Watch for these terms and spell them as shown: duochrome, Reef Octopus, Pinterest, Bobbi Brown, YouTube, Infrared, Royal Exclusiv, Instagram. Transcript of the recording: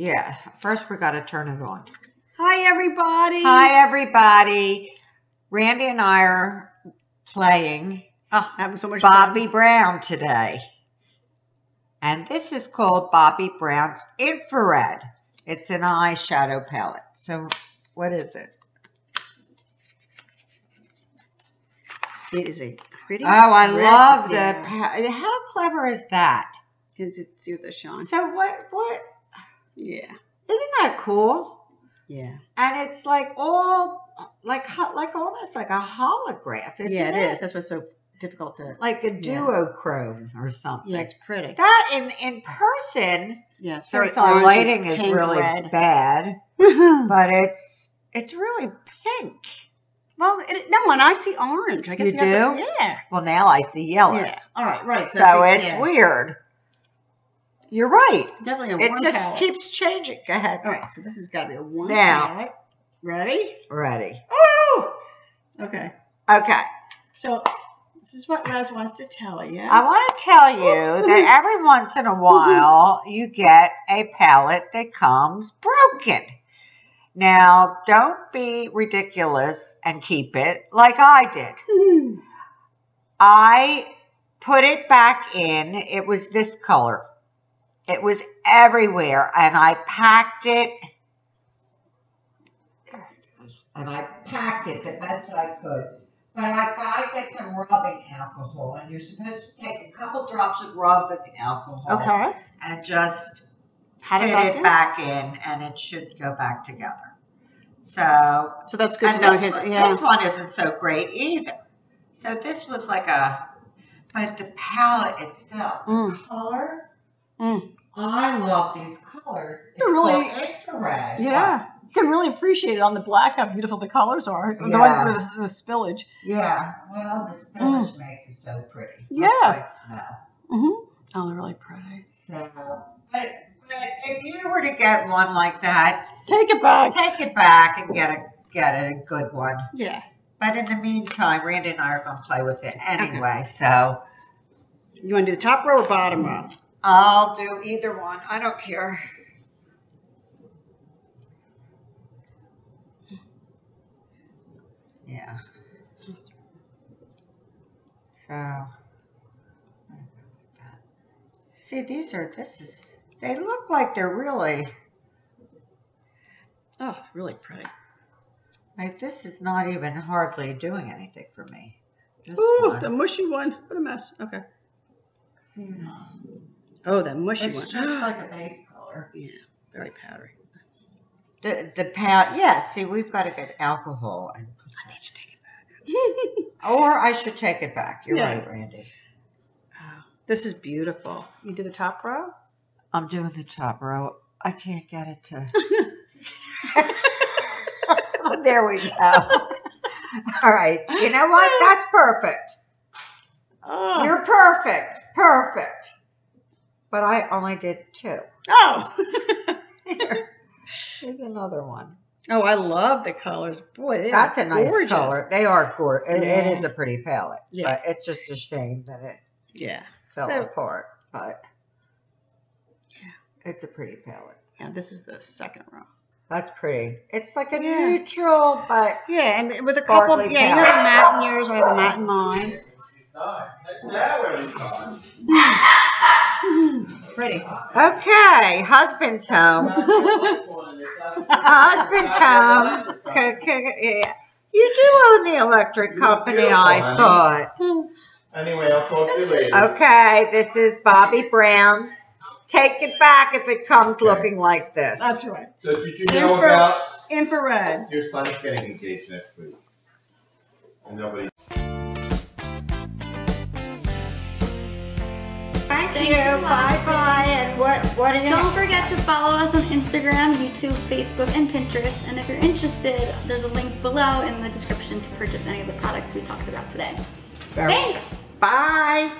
Yeah, first we got to turn it on. Hi, everybody. Hi, everybody. Randy and I are playing so much Bobbi Brown today. And this is called Bobbi Brown Infrared. It's an eyeshadow palette. So what is it? It is a pretty red. How clever is that? It's with a shine. So what? Yeah. Isn't that cool? Yeah. And it's like almost like a holograph, isn't it? Yeah, it is. That's what's so difficult to... Like a duochrome or something. Yeah, it's pretty. That in person, yeah, so since our lighting is really bad, but it's really pink. Well, no, and I see orange. I guess you do? Yeah. Well, now I see yellow. Yeah. All right, right. So it's weird. You're right. Definitely a warm palette. It just keeps changing. Go ahead. All right, so this has got to be a warm palette. Ready? Ready. Oh! Okay. Okay. So this is what Les wants to tell you. I want to tell you that every once in a while you get a palette that comes broken. Now, don't be ridiculous and keep it like I did. I put it back in. It was this color. It was everywhere, and I packed it. And I packed it the best I could. But I've got to get some rubbing alcohol, and you're supposed to take a couple drops of rubbing alcohol. Okay. And just put it back in, and it should go back together. So that's good to know. This one isn't so great either. So this was like a, but the palette itself, the colors. I love these colors. It's really Infrared. Yeah. You can really appreciate it on the black, how beautiful the colors are. Yeah. The one with the spillage. Yeah. Well, the spillage makes it so pretty. Yeah. Like snow. Oh, they're really pretty. So, but if you were to get one like that, take it back. Take it back and get a good one. Yeah. But in the meantime, Randy and I are going to play with it anyway. Okay. So, you want to do the top row or bottom row? I'll do either one. I don't care. Yeah. So, see, they look like they're really, really pretty. Like, this is not even hardly doing anything for me. Ooh, the mushy one. What a mess. Okay. See, oh, that mushy one. It's just like a base color. Yeah, very powdery. The powder, yeah, see, we've got to get alcohol. And I need to take it back. Or I should take it back. You're right, Randy. Oh, this is beautiful. You do the top row? I'm doing the top row. I can't get it to... There we go. All right. You know what? That's perfect. Oh. You're perfect. Perfect. But I only did two. Oh. Here's another one. Oh, I love the colors. Boy, they that's are a nice gorgeous. Color. They are gorgeous. Yeah. It is a pretty palette. Yeah. But it's just a shame that it fell apart. But it's a pretty palette. Yeah, this is the second row. That's pretty. It's like a neutral, but and with a couple of you have a matte in yours, I have a matte in mine. Pretty. Okay, husband's home. Husband's home. Yeah. You do own the electric company, I thought. Anyway, I'll talk to you later. Okay, this is Bobbi Brown. Take it back if it comes looking like this. That's right. So did you know about Infrared? Your son's getting engaged next week. And nobody... Thank you. Bye-bye. And what are you Don't forget to follow us on Instagram, YouTube, Facebook, and Pinterest. And if you're interested, there's a link below in the description to purchase any of the products we talked about today. Thanks. Bye.